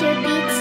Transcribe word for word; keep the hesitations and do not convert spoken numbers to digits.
your beats.